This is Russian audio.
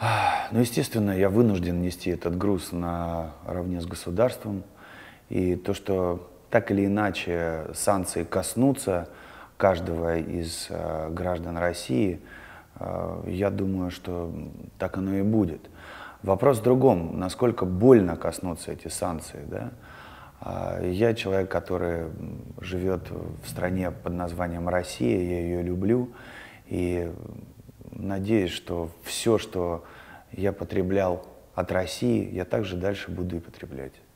Но, естественно, я вынужден нести этот груз наравне с государством. И то, что так или иначе санкции коснутся каждого из граждан России, я думаю, что так оно и будет. Вопрос в другом, насколько больно коснутся эти санкции, да? Я человек, который живет в стране под названием Россия, я ее люблю и надеюсь, что все, что я потреблял от России, я также дальше буду и потреблять.